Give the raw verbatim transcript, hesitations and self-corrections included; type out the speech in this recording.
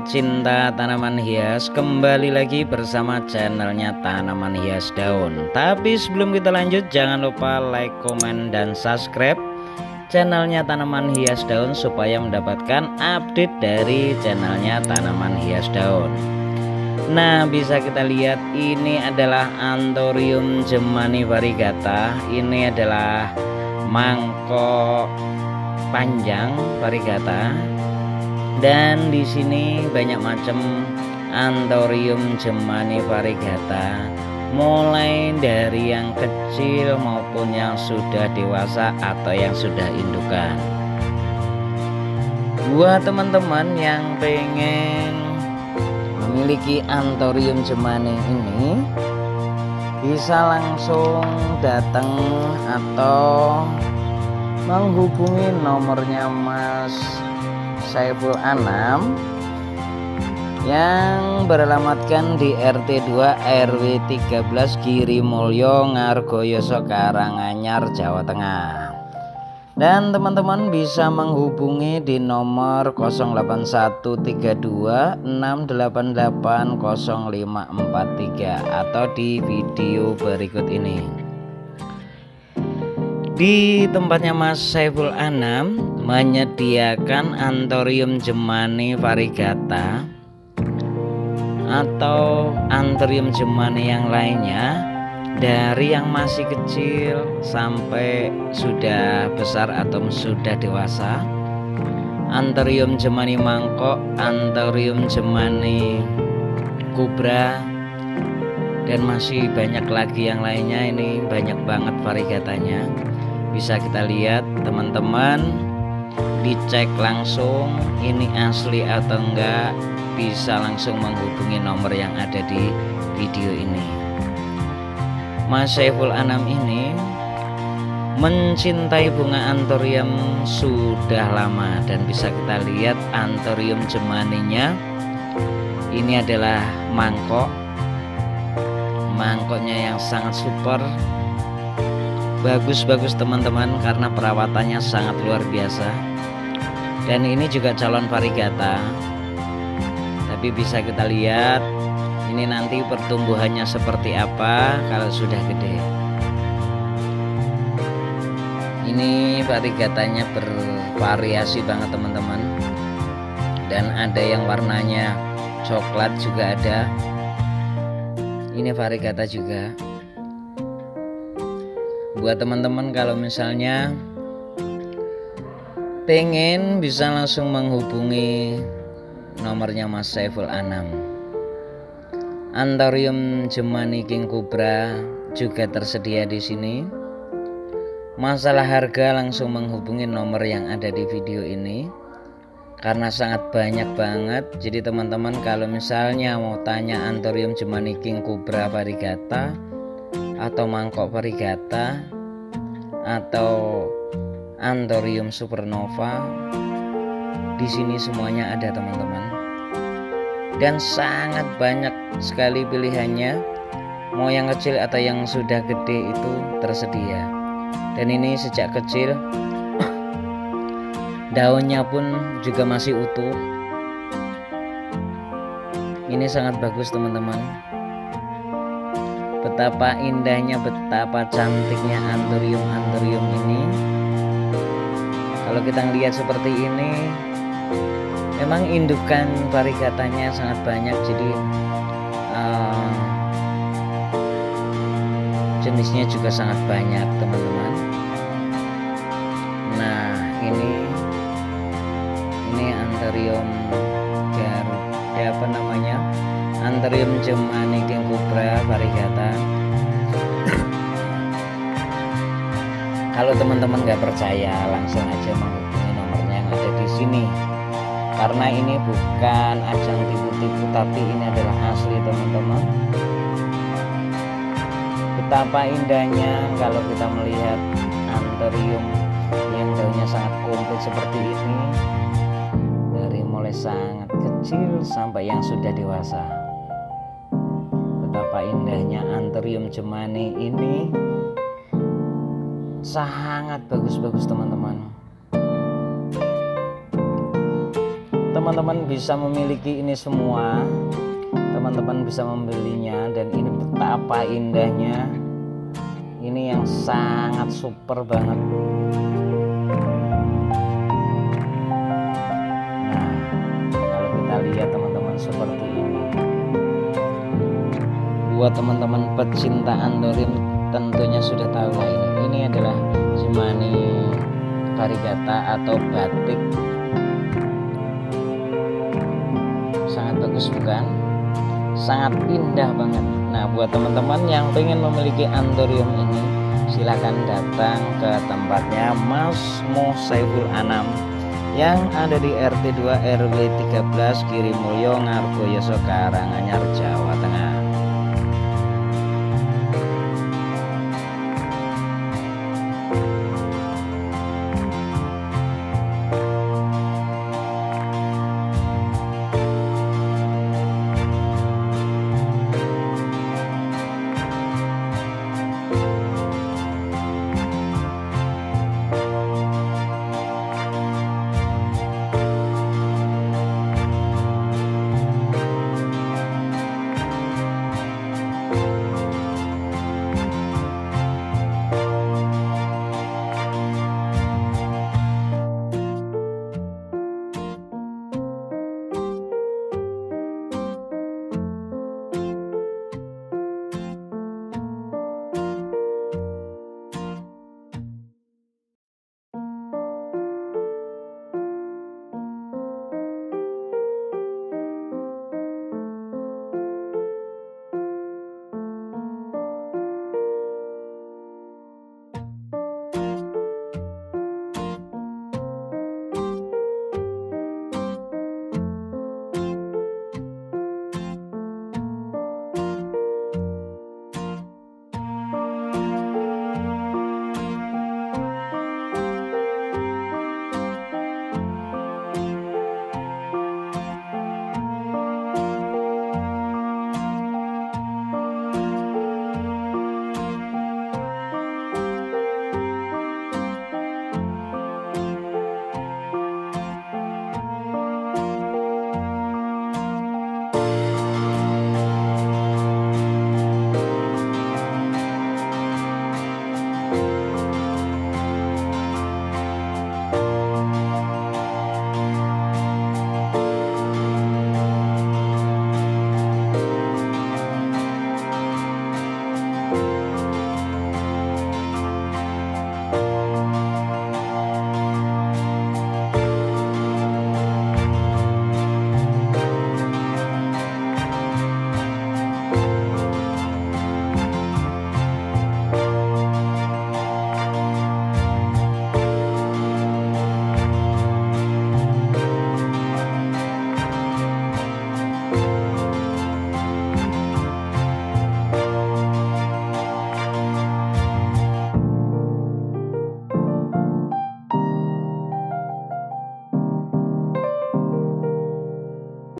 pecinta tanaman hias, kembali lagi bersama channelnya Tanaman Hias Daun. Tapi sebelum kita lanjut, jangan lupa like, komen, dan subscribe channelnya Tanaman Hias Daun supaya mendapatkan update dari channelnya Tanaman Hias Daun. Nah, bisa kita lihat ini adalah anthurium jemani variegata. Ini adalah mangkok panjang variegata. Dan di sini banyak macam anthurium jemani variegata, mulai dari yang kecil maupun yang sudah dewasa atau yang sudah indukan. Buat teman-teman yang pengen memiliki anthurium jemani ini, bisa langsung datang atau menghubungi nomornya Mas Saiful Anam yang beralamatkan di R T dua R W tiga belas Girimulyo, Ngargoyoso, Karanganyar, Jawa Tengah. Dan teman-teman bisa menghubungi di nomor nol delapan satu tiga dua enam delapan delapan nol lima empat tiga atau di video berikut ini. Di tempatnya Mas Saiful Anam menyediakan anthurium jemani variegata atau anthurium jemani yang lainnya, dari yang masih kecil sampai sudah besar atau sudah dewasa. Anthurium jemani mangkok, anthurium jemani kobra, dan masih banyak lagi yang lainnya. Ini banyak banget variegatanya. Bisa kita lihat teman-teman, dicek langsung ini asli atau enggak, bisa langsung menghubungi nomor yang ada di video ini. Mas Saiful Anam ini mencintai bunga anthurium sudah lama, dan bisa kita lihat anthurium jemaninya. Ini adalah mangkok, mangkoknya yang sangat super bagus-bagus teman-teman, karena perawatannya sangat luar biasa. Dan ini juga calon variegata, tapi bisa kita lihat ini nanti pertumbuhannya seperti apa kalau sudah gede. Ini variegatanya bervariasi banget teman-teman, dan ada yang warnanya coklat juga ada. Ini variegata juga. Buat teman-teman kalau misalnya pengen, bisa langsung menghubungi nomornya Mas Saiful Anam. Anthurium jemani king cobra juga tersedia di sini. Masalah harga langsung menghubungi nomor yang ada di video ini, karena sangat banyak banget. Jadi teman-teman kalau misalnya mau tanya anthurium jemani king cobra variegata atau mangkok variegata atau anthurium supernova, di sini semuanya ada teman-teman, dan sangat banyak sekali pilihannya. Mau yang kecil atau yang sudah gede itu tersedia. Dan ini sejak kecil daunnya pun juga masih utuh. Ini sangat bagus teman-teman. Betapa indahnya, betapa cantiknya anthurium-anthurium ini. Kalau kita lihat seperti ini, memang indukan variegatanya sangat banyak. Jadi uh, jenisnya juga sangat banyak teman-teman. Nah ini ini anthurium garuda, apa namanya, anthurium jemani king cobra variegata. Kalau teman-teman nggak percaya, langsung aja menghubungi nomornya yang ada di sini, karena ini bukan ajang tipu-tipu, tapi ini adalah asli teman-teman. Betapa indahnya kalau kita melihat anthurium yang daunnya sangat komplit seperti ini, dari mulai sangat kecil sampai yang sudah dewasa. Betapa indahnya anthurium jemani ini, sangat bagus-bagus teman-teman. teman-teman bisa memiliki ini semua, teman-teman bisa membelinya, dan ini betapa indahnya. Ini yang sangat super banget. Nah, kalau kita lihat teman-teman seperti ini, buat teman-teman pecinta anthurium tentunya sudah tahu lah ini. Ini adalah jemani variegata atau batik. Sangat bagus bukan? Sangat indah banget. Nah, buat teman-teman yang pengen memiliki anthurium ini, silahkan datang ke tempatnya Mas Mo Saiful Anam yang ada di R T dua R W tiga belas Girimulyo, Ngargoyoso, Karanganyar, Jawa Tengah.